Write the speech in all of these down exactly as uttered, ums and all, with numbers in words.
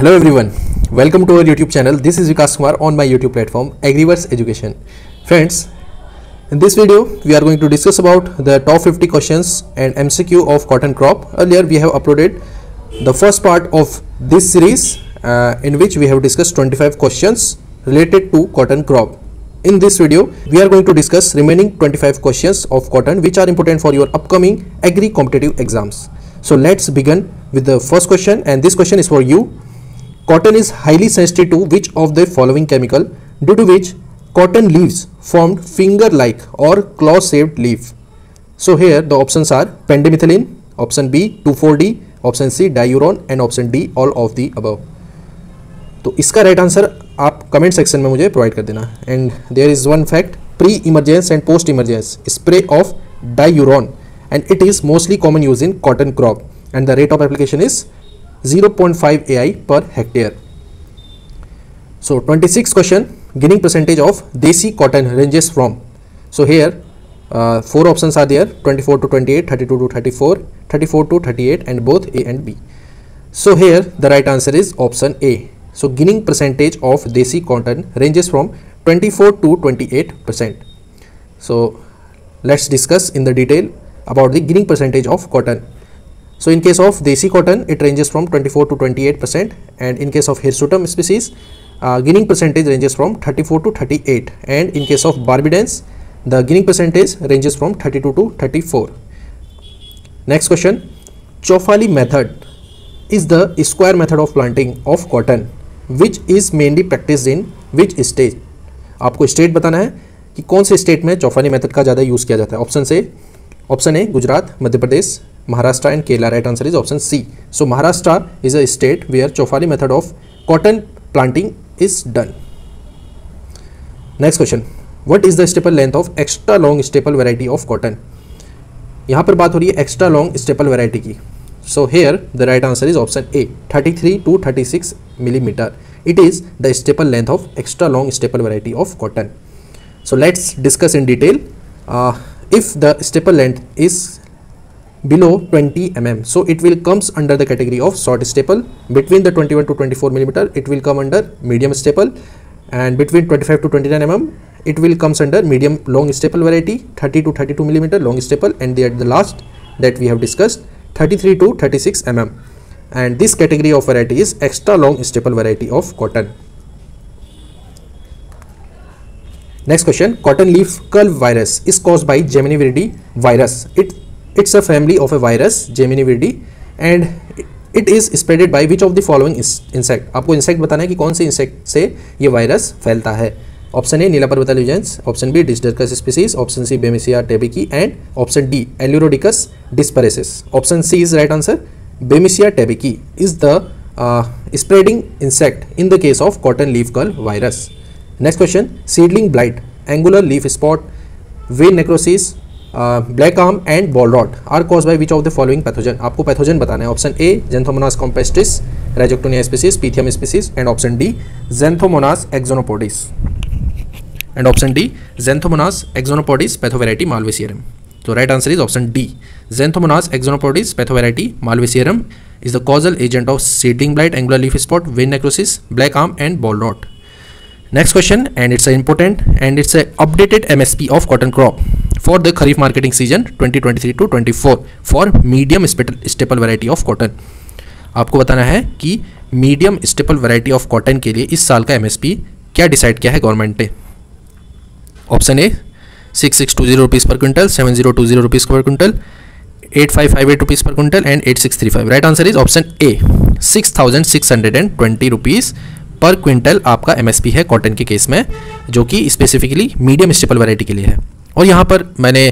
Hello everyone, welcome to our YouTube channel. This is Vikas Kumar on my YouTube platform Agriverse Education. Friends, in this video we are going to discuss about the top fifty questions and M C Q of cotton crop. Earlier we have uploaded the first part of this series uh, in which we have discussed twenty-five questions related to cotton crop. In this video we are going to discuss remaining twenty-five questions of cotton which are important for your upcoming agri competitive exams. So let's begin with the first question, and this question is for you. Cotton is highly sensitive to which of the following chemical, due to which cotton leaves formed finger-like or claw-shaped leaf? So here the options are pendimethalin, option B two four D, option C diuron and option D all of the above. तो इसका right answer आप comment section में मुझे provide कर देना. And there is one fact, pre emergence and post emergence spray of diuron and it is mostly common use in cotton crop and the rate of application is zero point five A I per hectare. So twenty-six question, gaining percentage of desi cotton ranges from. So here uh, four options are there: twenty-four to twenty-eight, thirty-two to thirty-four, thirty-four to thirty-eight, and both A and B. So here the right answer is option A. So gaining percentage of desi cotton ranges from twenty-four to twenty-eight percent. So let's discuss in the detail about the gaining percentage of cotton. So in case of desi cotton, it ranges from twenty-four to twenty-eight percent, and in case of hirsutum species, uh, gaining percentage ranges from thirty-four to thirty-eight, and in case of barbidens, the gaining percentage ranges from thirty-two to thirty-four. Next question, chauvali method is the square method of planting of cotton, which is mainly practiced in which state? आपको state बताना है कि कौन से state में chauvali method का ज़्यादा use किया जाता है. Option A, option A Gujarat, Madhya Pradesh, Maharashtra and Kerala. Right answer is option C. So Maharashtra is a state where chauvali method of cotton planting is done. Next question, what is the staple length of extra long staple variety of cotton? यहाँ पर बात हो रही है extra long staple variety की. So here the right answer is option A, thirty-three to thirty-six millimeter. It is the staple length of extra long staple variety of cotton. So let's discuss in detail. Uh, if the staple length is below twenty millimeters, so it will comes under the category of short staple. Between the twenty-one to twenty-four millimeter, it will come under medium staple, and between twenty-five to twenty-nine millimeters, it will comes under medium long staple variety. Thirty to thirty-two millimeter long staple, and the, at the last that we have discussed, thirty-three to thirty-six millimeters, and this category of variety is extra long staple variety of cotton. Next question, cotton leaf curl virus is caused by Gemini virus. It It's a family of a virus Gemini, and it is spreaded by which of the following insect? आपको insect बताना है कि कौन से insect से ये virus फैलता है. Option A nilaparvata lugens, option B diastarcus species, option C bemisia tabaci, and option D aleurodicus disparis. Option C is right answer. Bemisia tabaci is the uh, spreading insect in the case of cotton leaf curl virus. Next question, seedling blight, angular leaf spot, vein necrosis, black arm and boll rot are cause by which of the following pathogen? आपको pathogen बताना है. Option A Xanthomonas campestris, Rhizoctonia species, Pythium species, and option D Xanthomonas axonopodis and option D Xanthomonas axonopodis pathovariety malvacearum. तो right answer is option D, Xanthomonas axonopodis pathovariety malvacearum is the causal agent of seedling blight, angular leaf spot, vein necrosis, black arm and boll rot. Next question, and it's important and it's updated MSP of cotton crop for the kharif marketing season twenty twenty-three to twenty-four for medium staple variety of cotton. आपको बताना है कि medium staple variety of cotton के लिए इस साल का M S P क्या decide किया है गवर्नमेंट ने. Option A six thousand six hundred twenty rupees per quintal, seven thousand twenty rupees per quintal, eight thousand five hundred eighty rupees per quintal, and eight thousand six hundred thirty-five. Right answer is option A, six thousand six hundred twenty rupees per quintal आपका M S P है cotton के case में, जो कि specifically medium staple variety के लिए है. और यहाँ पर मैंने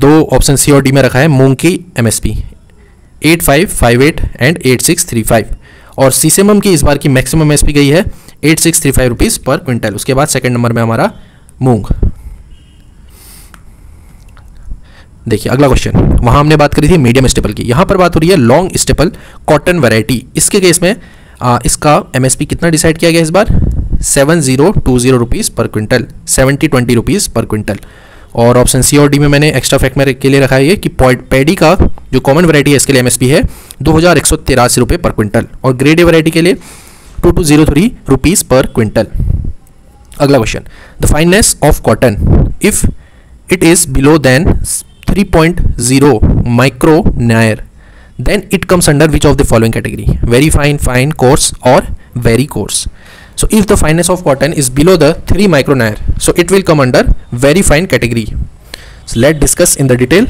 दो ऑप्शन सी और डी में रखा है मूंग की MSP eight five five eight and eight six three five, और सीसेमम की इस बार की मैक्सिमम एमएसपी गई है eight six three five rupees per quintal. उसके बाद सेकंड नंबर में हमारा मूंग. देखिए अगला क्वेश्चन, वहाँ हमने बात करी थी मीडियम स्टेपल की, यहाँ पर बात हो रही है लॉन्ग स्टेपल कॉटन वैरायटी. इसके केस में आ, इसका एमएसपी कितना डिसाइड किया गया इस बार? Seven zero two zero rupees per quintal, seventy twenty rupees per quintal. और ऑप्शन सी और डी में मैंने एक्स्ट्रा फैक्ट में के लिए रखा है ये कि पैडी का जो कॉमन वैरायटी है इसके लिए एमएसपी है दो हज़ार एक सौ तिरासी रुपये पर क्विंटल, और ग्रेड ए वैरायटी के लिए two two zero three rupees per quintal. अगला question, the fineness of cotton if it is below then three point zero micronaire then it comes under which of the following category, very fine, fine, coarse और very coarse. So if the fineness of cotton is below the three micronaire, so it will come under very fine category. So let's discuss in the detail.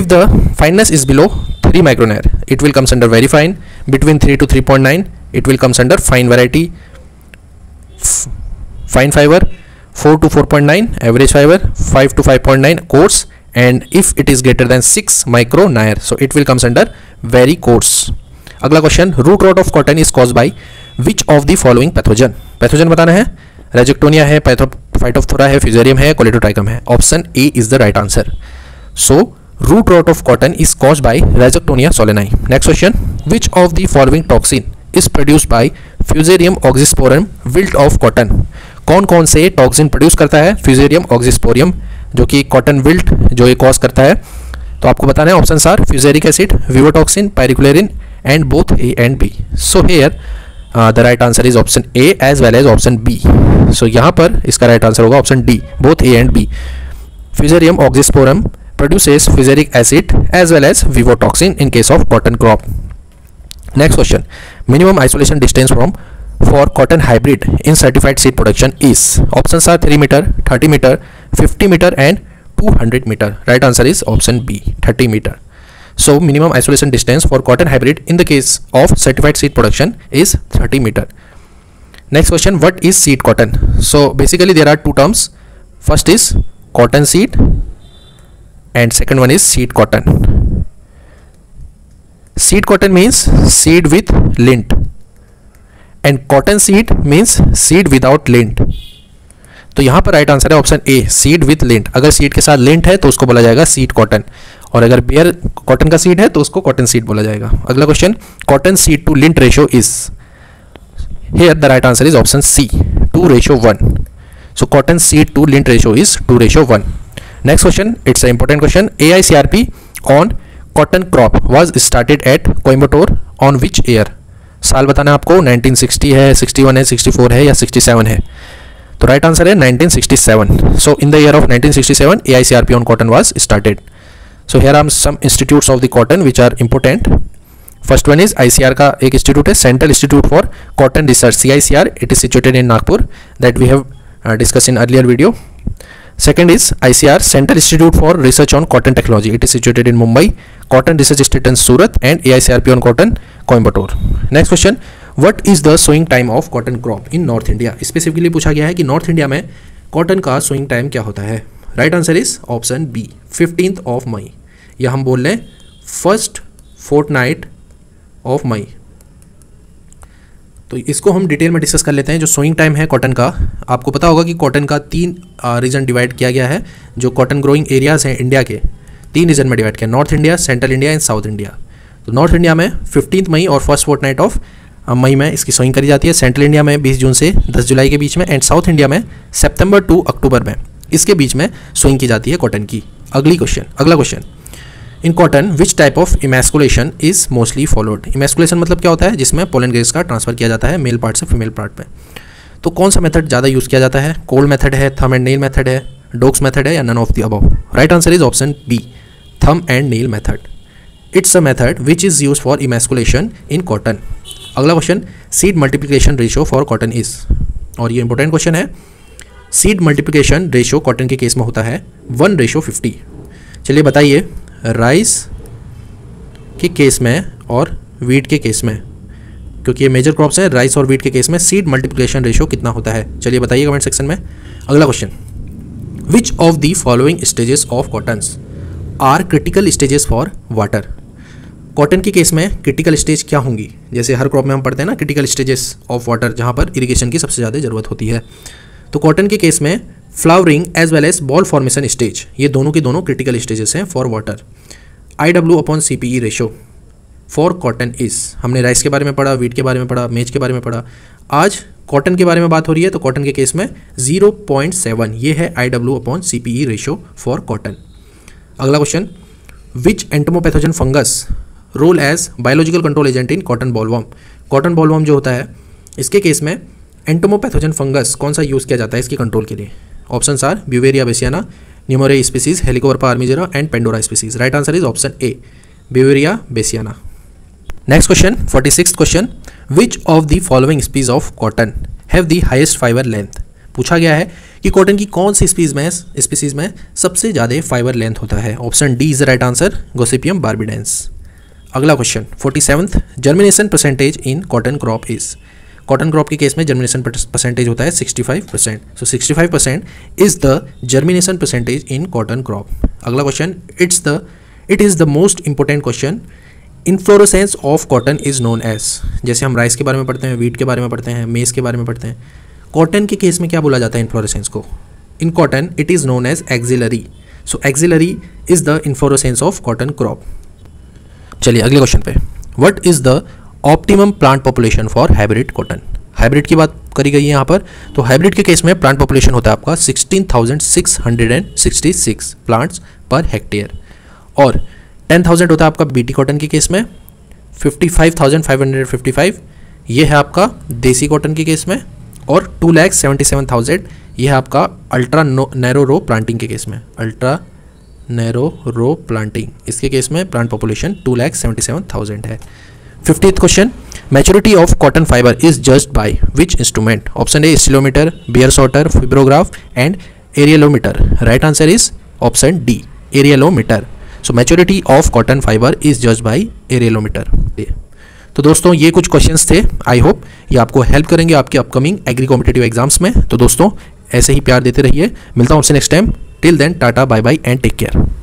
If the fineness is below three micronaire, it will comes under very fine. Between three to three point nine, it will comes under fine variety, fine fiber. Four to four point nine, average fiber. Five to five point nine, coarse. And if it is greater than six micronaire, so it will comes under very coarse. अगला question, root rot of cotton is cause by which of the following pathogen. Pathogen बताना है, रेजेक्टोनिया है, Phytophthora है, fusarium है, Colletotrichum है। Option A is the right answer. So root rot of cotton is cause by Rhizoctonia solani. Next question, which of the following toxin is produce by Fusarium oxysporum wilt of cotton. कौन कौन से toxin produce करता है fusarium ऑक्सीस्पोरियम जो कि cotton wilt जो ये cause करता है, तो आपको बताना है। Option are fusaric acid, vivotoxin, pyricularin and both A and B. So here uh, the right answer is option A as well as option B. So यहाँ पर इसका right answer होगा option D, both A and B. Fusarium oxysporum produces fusaric acid as well as vivotoxin in case of cotton crop. Next question, minimum isolation distance from for cotton hybrid in certified seed production is. Options are three meter, thirty meter, fifty meter and two hundred meter. Right answer is option B, thirty meter. So minimum isolation distance for cotton hybrid in the case of certified seed production is thirty meter. Next question, what is seed cotton? So basically there are two terms. First is cotton seed and second one is seed cotton. Seed cotton means seed with lint and cotton seed means seed without lint. तो यहाँ पर right answer है option A, seed with lint. अगर seed के साथ lint है तो उसको बोला जाएगा सीड कॉटन, और अगर बेयर कॉटन का सीड है तो उसको कॉटन सीड बोला जाएगा। अगला question, cotton seed to lint ratio is. Here the right answer is option C, two ratio one. So cotton seed to lint ratio is two ratio one. Next question, it's a important question, A I C R P on cotton crop was started at Coimbatore on which year. साल बताना आपको, nineteen sixty है, sixty one है, sixty four है या sixty seven है। तो right answer है nineteen sixty seven. So in the year of nineteen sixty seven A I C R P on cotton was started. So here are some institutes of the cotton which are important. First one is I C R का एक institute है, Central Institute for Cotton Research C I C R. It is situated in Nagpur that we have uh, discussed in earlier video. Second is I C R Central Institute for Research on Cotton Technology. It is situated in Mumbai. Cotton Research Institute in Surat and A I C R P on cotton Coimbatore. Next question, what is the sowing time of cotton crop in north India. Specifically पूछा गया है कि north India में cotton का sowing time क्या होता है। Right answer is option B, fifteenth of May, या हम बोल रहे हैं फर्स्ट फोर्टनाइट ऑफ मई। तो इसको हम डिटेल में डिस्कस कर लेते हैं। जो सोइंग टाइम है कॉटन का, आपको पता होगा कि कॉटन का तीन रीजन डिवाइड किया गया है, जो कॉटन ग्रोइंग एरियाज हैं इंडिया के तीन रीजन में डिवाइड किया, north India, central India and south India. तो नॉर्थ इंडिया में फिफ्टींथ मई और फर्स्ट फोर्टनाइट ऑफ मई में इसकी सोइंग करी जाती है, सेंट्रल इंडिया में बीस जून से दस जुलाई के बीच में एंड साउथ इंडिया में सितंबर टू अक्टूबर में, इसके बीच में सोइंग की जाती है कॉटन की। अगली क्वेश्चन अगला question, in cotton which type of emasculation is mostly followed. Emasculation मतलब क्या होता है, जिसमें पोलन ग्रेन्स का ट्रांसफर किया जाता है मेल पार्ट से फीमेल पार्ट में। तो कौन सा मेथड ज़्यादा यूज़ किया जाता है, कोल्ड मेथड है, थम एंड नील मेथड है, डॉग्स मेथड है या none of the above. Right answer is option B, thumb and nail method. It's a method which is use for emasculation in cotton. अगला question, seed multiplication ratio for cotton is, और ये important question है। Seed multiplication ratio cotton के case में होता है one ratio fifty. चलिए बताइए, राइस के केस में और वीट के केस में, क्योंकि ये मेजर क्रॉप्स हैं, राइस और वीट के केस में सीड मल्टीप्लिकेशन रेशो कितना होता है, चलिए बताइए कमेंट सेक्शन में। अगला question, which of the following stages of cottons are critical stages for water. Cotton के केस में क्रिटिकल स्टेज क्या होंगी, जैसे हर क्रॉप में हम पढ़ते हैं ना क्रिटिकल स्टेजेस ऑफ वाटर, जहाँ पर इरिगेशन की सबसे ज़्यादा ज़रूरत होती है। तो कॉटन के केस में flowering as well as boll formation stage, ये दोनों के दोनों क्रिटिकल स्टेजेस हैं for water. I W upon C P E ratio for cotton is, हमने राइस के बारे में पढ़ा, वीट के बारे में पढ़ा, मेज के बारे में पढ़ा, आज कॉटन के बारे में बात हो रही है। तो कॉटन के केस में जीरो पॉइंट सेवन ये है I W upon C P E ratio for cotton. अगला question, which entomopathogen fungus role as biological control agent in cotton bollworm. Cotton bollworm जो होता है इसके केस में एंटोमोपैथोजन फंगस कौन सा यूज़ किया जाता है इसके कंट्रोल के लिए? Options are Beauveria bassiana, Nomuraea species, Helicoverpa armigera and Pandora species. Right answer is option A, Beauveria bassiana. Next question, forty six question, which of the following species of cotton have the highest fibre length? पूछा गया है कि cotton की कौन सी स्पीज में species में सबसे ज़्यादा फाइबर लेंथ होता है। Option D is right answer, Gossypium barbadense. अगला question forty seventh, germination percentage in cotton crop is. Cotton crop के केस में जर्मिनेशन परसेंटेज होता है sixty five percent. So sixty five percent is the germination percentage in cotton crop. अगला question, it's the it is the most important question, inflorescence of cotton is known as. जैसे हम rice के बारे में पढ़ते हैं, वीट के बारे में पढ़ते हैं, मेज़ के बारे में पढ़ते हैं, कॉटन के केस में क्या बोला जाता है इन्फ्लोरेसेंस को? In cotton it is known as axillary. So axillary is the inflorescence of cotton crop. चलिए अगले क्वेश्चन पे, what is the optimum plant population for hybrid cotton? Hybrid की बात करी गई है यहाँ पर, तो हाइब्रिड के केस में प्लांट पॉपुलेशन होता है आपका sixteen thousand six hundred sixty six plants per hectare, और टेन थाउजेंड होता है आपका बीटी कॉटन के केस में, fifty five thousand five hundred fifty five ये है आपका देसी कॉटन के केस में, और two lakh seventy seven thousand ये है आपका अल्ट्रा नैरो रो प्लांटिंग के केस में, अल्ट्रा नैरो रो प्लांटिंग इसके केस में plant population two lakh seventy seven thousand है। Fiftieth question, maturity of cotton fibre is judged by which instrument? Option A stelometer, baer sorter, fibrograph and arealometer. Right answer is option D, arealometer. So maturity of cotton fibre is judged by arealometer. तो दोस्तों ये कुछ questions थे, I hope ये आपको help करेंगे आपके upcoming agree competitive exams में। तो दोस्तों ऐसे ही प्यार देते रहिए, मिलता हूँ आपसे next time. Till then tata bye bye and take care.